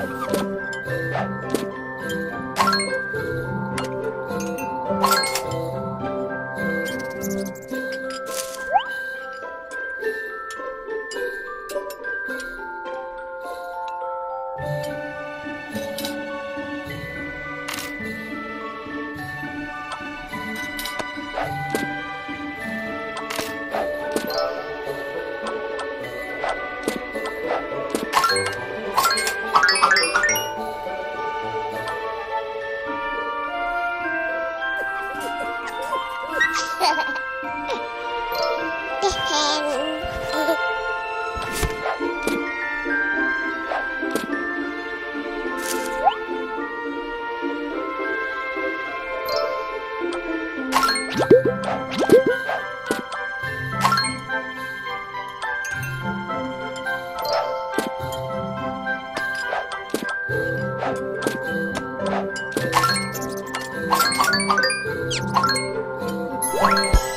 What?